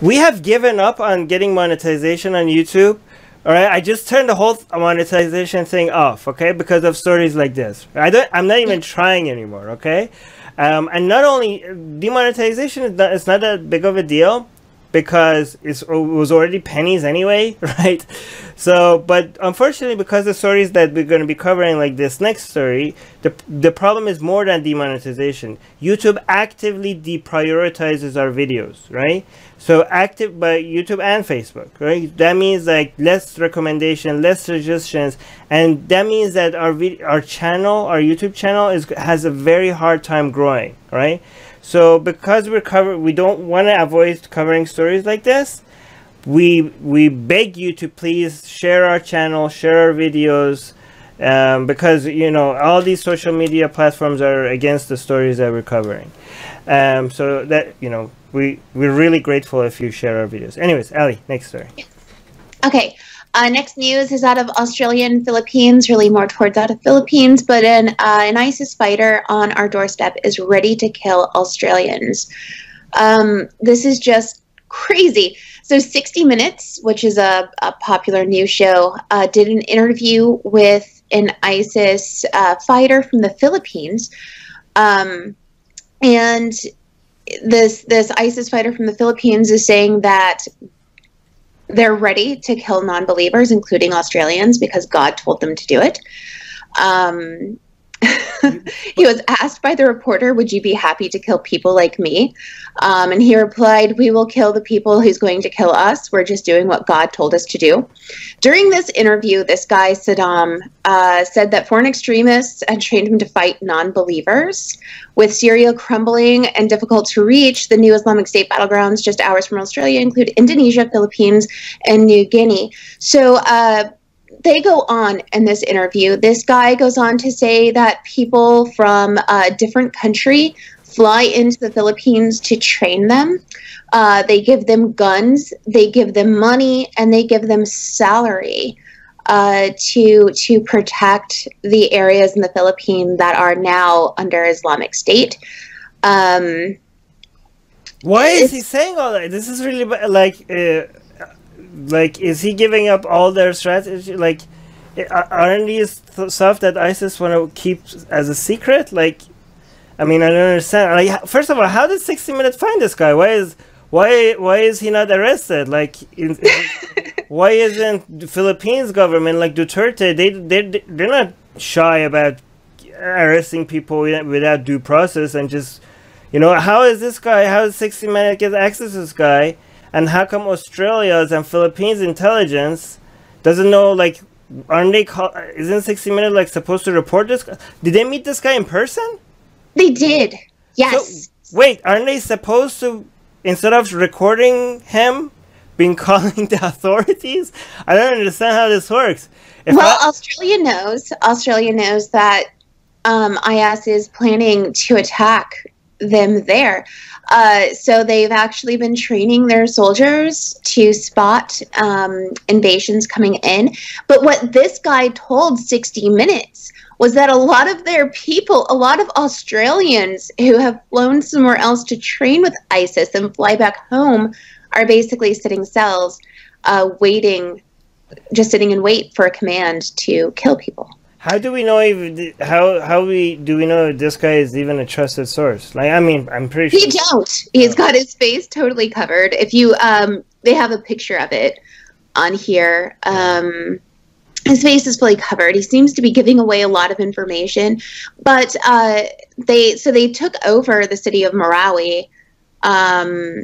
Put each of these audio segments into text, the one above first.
We have given up on getting monetization on YouTube. All right, I just turned the whole monetization thing off, okay, because of stories like this. I'm not even trying anymore, okay? And not only demonetization is not that big of a deal, because it was already pennies anyway, right? So, but unfortunately, because the stories that we're going to be covering, like this next story, the problem is more than demonetization. YouTube actively deprioritizes our videos, right? So active by YouTube and Facebook, right? That means like less recommendation, less suggestions, and that means that our YouTube channel has a very hard time growing, right? So because we don't want to avoid covering stories like this, we beg you to please share our channel, share our videos, because you know all these social media platforms are against the stories that we're covering. So that you know. We're really grateful if you share our videos. Anyways, Ali, next story. Okay, next news is out of Australia and Philippines, really more towards out of Philippines, but an ISIS fighter on our doorstep is ready to kill Australians. This is just crazy. So 60 Minutes, which is a popular news show, did an interview with an ISIS fighter from the Philippines, and this ISIS fighter from the Philippines is saying that they're ready to kill non-believers, including Australians, because God told them to do it. He was asked by the reporter, would you be happy to kill people like me? And he replied, we will kill the people who's going to kill us. We're just doing what God told us to do. During this interview, this guy, Sadam, said that foreign extremists had trained him to fight non-believers. With Syria crumbling and difficult to reach, the new Islamic State battlegrounds just hours from Australia include Indonesia, Philippines, and New Guinea. So, they go on in this interview. This guy goes on to say that people from a different country fly into the Philippines to train them. They give them guns, they give them money, and they give them salary to protect the areas in the Philippines that are now under Islamic State. Why is he saying all that? This is really like... like, is he giving up all their strategy? Like, aren't these stuff that ISIS want to keep as a secret? Like, I mean, I don't understand. Like, first of all, how did 60 Minutes find this guy? Why is he not arrested? Like, why isn't the Philippines government, like Duterte, they're not shy about arresting people without due process and just, you know, how is this guy, how is 60 Minutes get access to this guy? And how come Australia's and Philippines intelligence doesn't know, like, aren't they isn't 60 Minutes, like, supposed to report this? Did they meet this guy in person? They did, yes. So, wait, aren't they supposed to, instead of recording him, been calling the authorities? I don't understand how this works. Australia knows that IS is planning to attack them there. So they've actually been training their soldiers to spot invasions coming in. But what this guy told 60 Minutes was that a lot of their people, a lot of Australians who have flown somewhere else to train with ISIS and fly back home are basically sitting cells, waiting, just sitting in wait for a command to kill people. How do we know if how do we know if this guy is even a trusted source? Like, I mean, I'm pretty sure he's got his face totally covered. If you they have a picture of it on here. His face is fully covered. He seems to be giving away a lot of information. But they took over the city of Marawi, and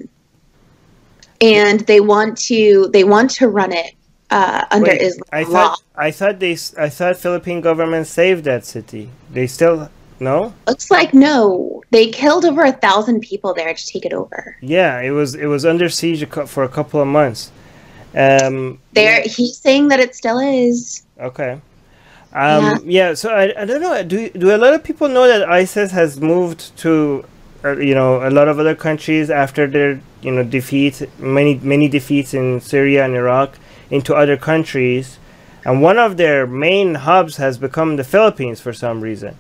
they want to run it under Islam law. I thought Philippine government saved that city. They still no. Looks like no. They killed over 1,000 people there to take it over. Yeah, it was under siege for a couple of months. He's saying that it still is. Okay. Yeah. So I don't know. Do a lot of people know that ISIS has moved to you know a lot of other countries after their defeat, many defeats in Syria and Iraq, into other countries, and one of their main hubs has become the Philippines for some reason.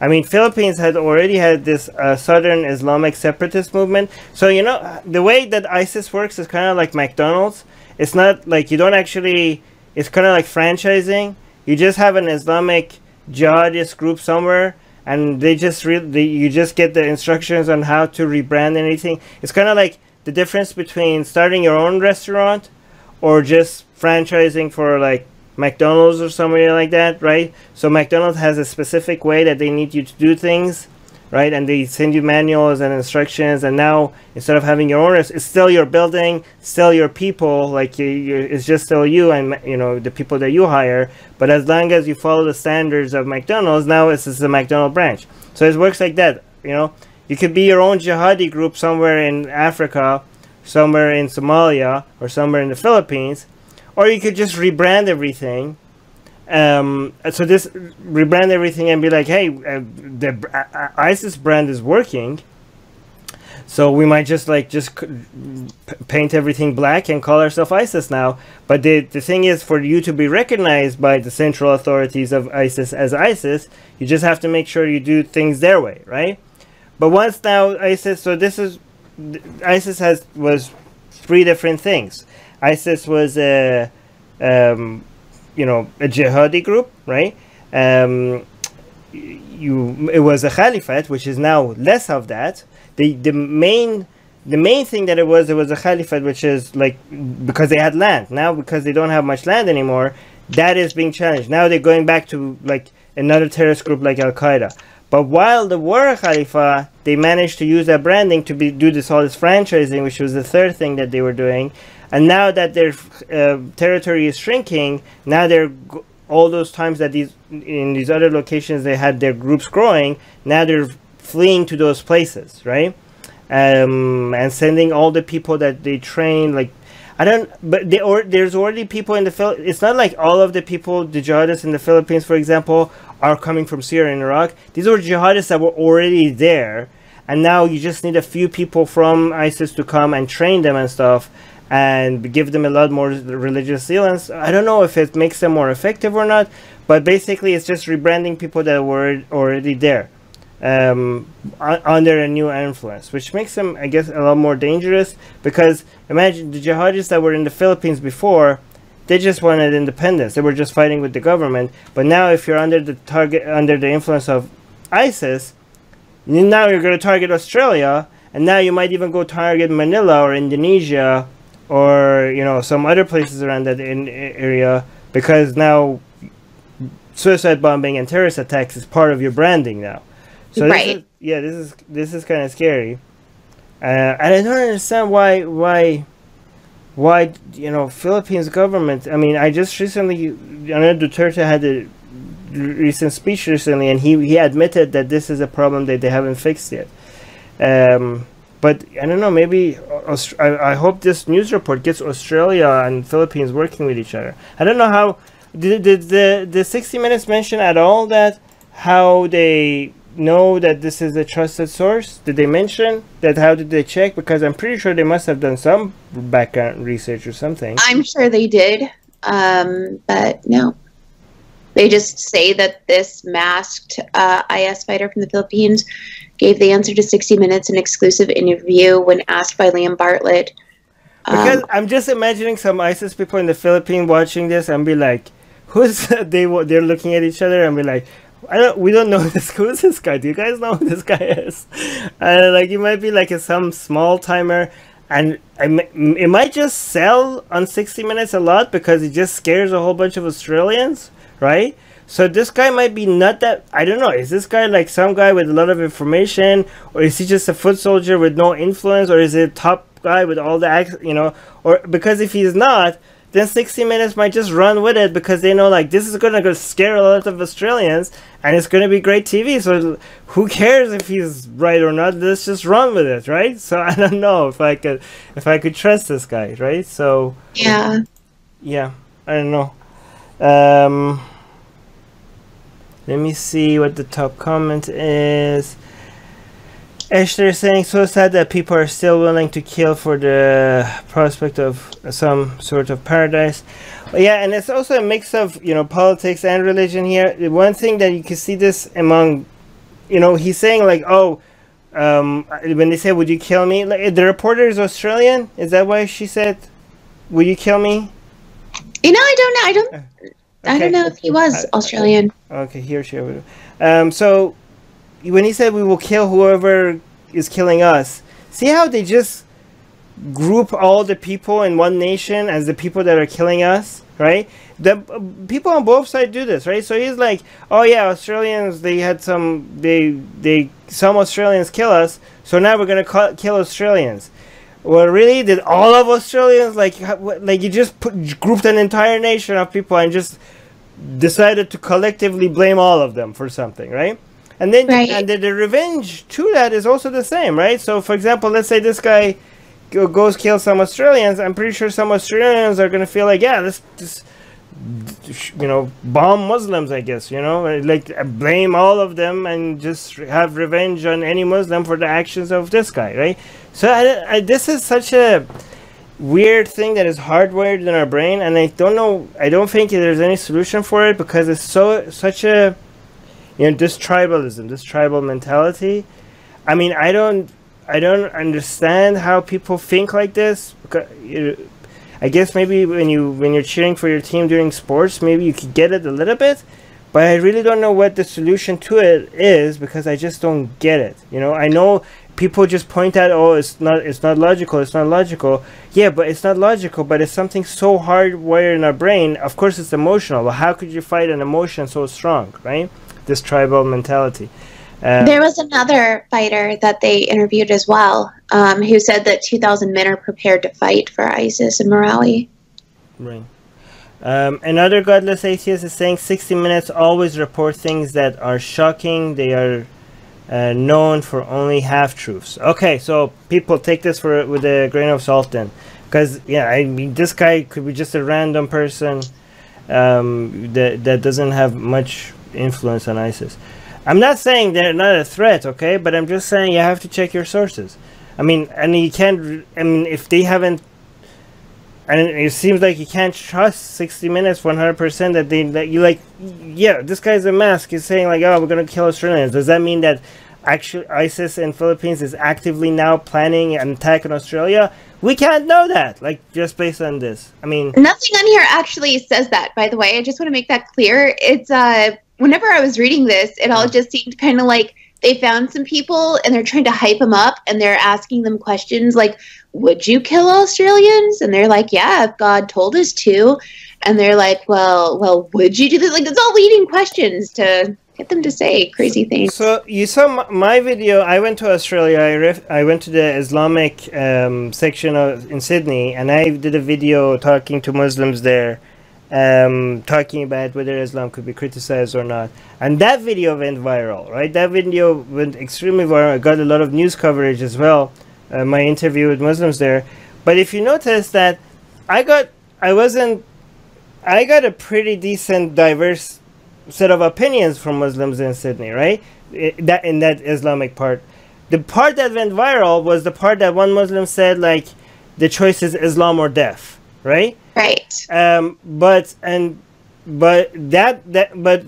I mean, Philippines had already had this southern Islamic separatist movement. So, you know, the way that ISIS works is kind of like McDonald's. It's not like you don't actually, it's kind of like franchising. You just have an Islamic jihadist group somewhere, and they just you just get the instructions on how to rebrand anything. It's kind of like the difference between starting your own restaurant or just franchising for like McDonald's or somewhere like that, right? So McDonald's has a specific way that they need you to do things, right? And they send you manuals and instructions. And now instead of having your own, it's still your building, still your people, like it's just still you and, you know, the people that you hire. But as long as you follow the standards of McDonald's, now it's the McDonald's branch. So it works like that, you know. You could be your own jihadi group somewhere in Africa, somewhere in Somalia, or somewhere in the Philippines. Or you could just rebrand everything, so this rebrand everything and be like, hey, the ISIS brand is working, so we might just like paint everything black and call ourselves ISIS now. But the thing is, for you to be recognized by the central authorities of ISIS as ISIS, you just have to make sure you do things their way, right? But once now ISIS, so this is ISIS was three different things. ISIS was a, you know, a jihadi group, right? It was a caliphate, which is now less of that. The main thing that it was a caliphate, which is like, because they had land. Now, because they don't have much land anymore, that is being challenged. Now they're going back to like another terrorist group like Al-Qaeda. But while they were a Khalifa, they managed to use their branding to do this all this franchising, which was the third thing that they were doing. And now that their territory is shrinking, now they're all those times that in these other locations they had their groups growing, now they're fleeing to those places, right? And sending all the people that they trained, like, I don't, but there's already people in the Philippines. It's not like all of the people, the jihadists in the Philippines, for example, are coming from Syria and Iraq. These were jihadists that were already there, and now you just need a few people from ISIS to come and train them and stuff, and give them a lot more religious zealance. I don't know if it makes them more effective or not, but basically it's just rebranding people that were already there under a new influence, which makes them, I guess, a lot more dangerous. Because imagine the jihadists that were in the Philippines before, they just wanted independence. They were just fighting with the government. But now if you're under the influence of ISIS, now you're going to target Australia, and now you might even go target Manila or Indonesia, or, you know, some other places around that area, because now suicide bombing and terrorist attacks is part of your branding now. So right. This is kind of scary, and I don't understand why you know, Philippines government. I mean, I just recently, Duterte had a recent speech recently, and he admitted that this is a problem that they haven't fixed yet. But I don't know, maybe I hope this news report gets Australia and Philippines working with each other. I don't know how did the 60 Minutes mention at all that how they know that this is a trusted source? Did they mention that? How did they check? Because I'm pretty sure they must have done some background research or something. I'm sure they did, but no. They just say that this masked IS fighter from the Philippines gave the answer to 60 Minutes, an exclusive interview when asked by Liam Bartlett. Because I'm just imagining some ISIS people in the Philippines watching this and be like, who's they're looking at each other and be like, we don't know this. Who is this guy? Do you guys know who this guy is? Like, it might be like some small timer, and it might just sell on 60 Minutes a lot because it just scares a whole bunch of Australians, right? So this guy might be not that, I don't know, is this guy like some guy with a lot of information, or is he just a foot soldier with no influence, or is he a top guy with all the, you know, or because if he's not, then 60 Minutes might just run with it because they know like this is going to scare a lot of Australians and it's going to be great TV. So who cares if he's right or not? Let's just run with it, right? So I don't know if I could trust this guy, right? So yeah, I don't know. Let me see what the top comment is. Esther is saying, so sad that people are still willing to kill for the prospect of some sort of paradise. Yeah, and it's also a mix of, you know, politics and religion here. One thing that you can see this among you know, he's saying like, oh, when they say, would you kill me? Like, the reporter is Australian. Is that why she said, would you kill me? You know, I don't know. I don't know if he was Australian. Okay, he or she. So when he said, we will kill whoever is killing us. See how they just group all the people in one nation as the people that are killing us, right? The people on both sides do this, right? So he's like, oh yeah, Australians, they had some, some Australians kill us, so now we're going to kill Australians. Well, really? Did all of Australians, like you just grouped an entire nation of people and just decided to collectively blame all of them for something, right? And then, right. And then the revenge to that is also the same, right? So for example, let's say this guy goes kill some Australians. I'm pretty sure some Australians are going to feel like, yeah, let's just, you know, bomb Muslims, I guess, you know, like blame all of them and just have revenge on any Muslim for the actions of this guy, right? So this is such a weird thing that is hardwired in our brain, and I don't know, I don't think there's any solution for it, because it's such a, you know, this tribalism, this tribal mentality. I mean, I don't understand how people think like this. Because I guess maybe when you're cheering for your team during sports, maybe you could get it a little bit, but I really don't know what the solution to it is, because I just don't get it. You know, I know people just point out, oh, it's not logical, it's not logical. Yeah, but it's not logical, but it's something so hardwired in our brain. Of course, it's emotional. Well, how could you fight an emotion so strong, right? This tribal mentality. There was another fighter that they interviewed as well, who said that 2,000 men are prepared to fight for ISIS in Marawi. Right. Another godless atheist is saying 60 Minutes always report things that are shocking. They are known for only half-truths. Okay, so people take this for with a grain of salt then. Because, yeah, I mean, this guy could be just a random person that doesn't have much influence on ISIS. I'm not saying they're not a threat, okay? But I'm just saying you have to check your sources. I mean, and you can't, I mean, if they haven't, and it seems like you can't trust 60 Minutes 100% that you like, yeah, this guy's a mask. He's saying like, oh, we're going to kill Australians. Does that mean that actually ISIS in Philippines is actively now planning an attack on Australia? We can't know that, like, just based on this. I mean, nothing on here actually says that, by the way. I just want to make that clear. It's, whenever I was reading this, it all just seemed kind of like they found some people and they're trying to hype them up, and they're asking them questions like, would you kill Australians? And they're like, yeah, if God told us to. And they're like, well, would you do this? Like, it's all leading questions to get them to say crazy things. So you saw my video. I went to Australia. I went to the Islamic section in Sydney, and I did a video talking to Muslims there. Talking about whether Islam could be criticized or not, and that video went viral, right? That video went extremely viral. I got a lot of news coverage as well, my interview with Muslims there. But if you notice that I got a pretty decent diverse set of opinions from Muslims in Sydney, right? In that Islamic part, the part that went viral was the part that one Muslim said, like, the choice is Islam or death. Right. But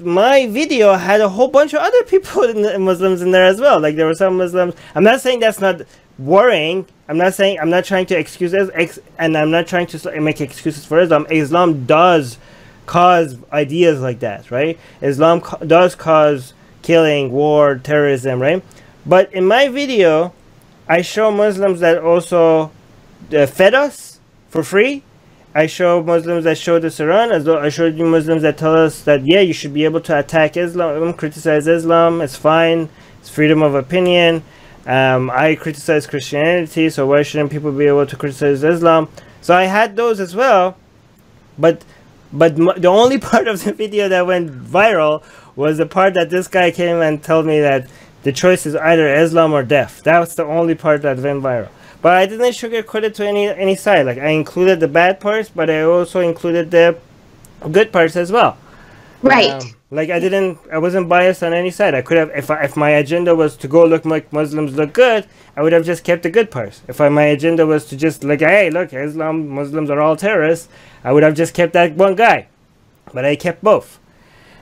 my video had a whole bunch of other people, Muslims in there as well. Like, there were some Muslims. I'm not saying that's not worrying. I'm not saying, I'm not trying to excuse this, and I'm not trying to make excuses for Islam. Islam does cause ideas like that, right? Islam does cause killing, war, terrorism, right? But in my video, I show Muslims that also fed us for free. I show Muslims that show the Quran, as well. I showed you Muslims that tell us that, yeah, you should be able to attack Islam, criticize Islam, it's fine, it's freedom of opinion. I criticize Christianity, so why shouldn't people be able to criticize Islam? So I had those as well, but the only part of the video that went viral was the part that this guy came and told me that the choice is either Islam or death. That was the only part that went viral. But I didn't sugarcoat it to any side. Like, I included the bad parts, but I also included the good parts as well. Right. Like, I wasn't biased on any side. I could have, if my agenda was to go look like Muslims look good, I would have just kept the good parts. If my agenda was to just like, hey, look, Muslims are all terrorists, I would have just kept that one guy. But I kept both.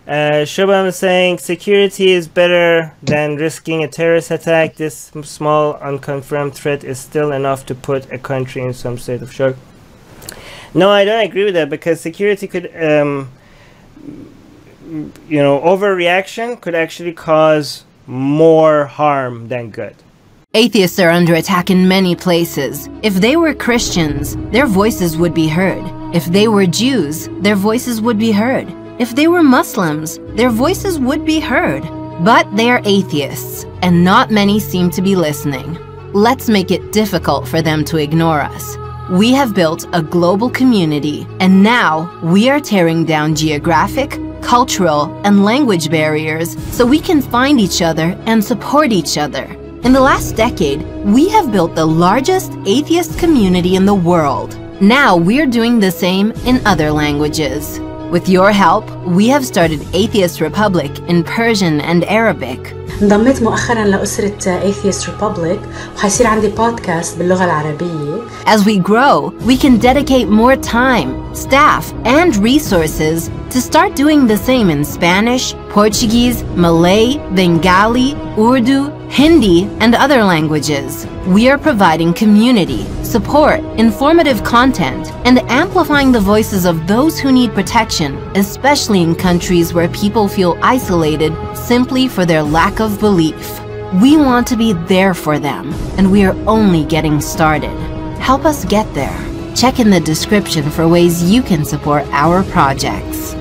Shubham is saying security is better than risking a terrorist attack. This small unconfirmed threat is still enough to put a country in some state of shock. No, I don't agree with that, because security could, you know, overreaction could actually cause more harm than good. Atheists are under attack in many places. If they were Christians, their voices would be heard. If they were Jews, their voices would be heard. If they were Muslims, their voices would be heard. But they are atheists, and not many seem to be listening. Let's make it difficult for them to ignore us. We have built a global community, and now we are tearing down geographic, cultural, and language barriers so we can find each other and support each other. In the last decade, we have built the largest atheist community in the world. Now we're doing the same in other languages. With your help, we have started Atheist Republic in Persian and Arabic. انضميت مؤخراً لأسرة Atheist Republic وحيصير عندي بودكاست باللغة العربية. As we grow, we can dedicate more time, staff, and resources to start doing the same in Spanish, Portuguese, Malay, Bengali, Urdu, Hindi, and other languages. We are providing community, support, informative content, and amplifying the voices of those who need protection, especially in countries where people feel isolated simply for their lack of belief. We want to be there for them, and we are only getting started. Help us get there. Check in the description for ways you can support our projects.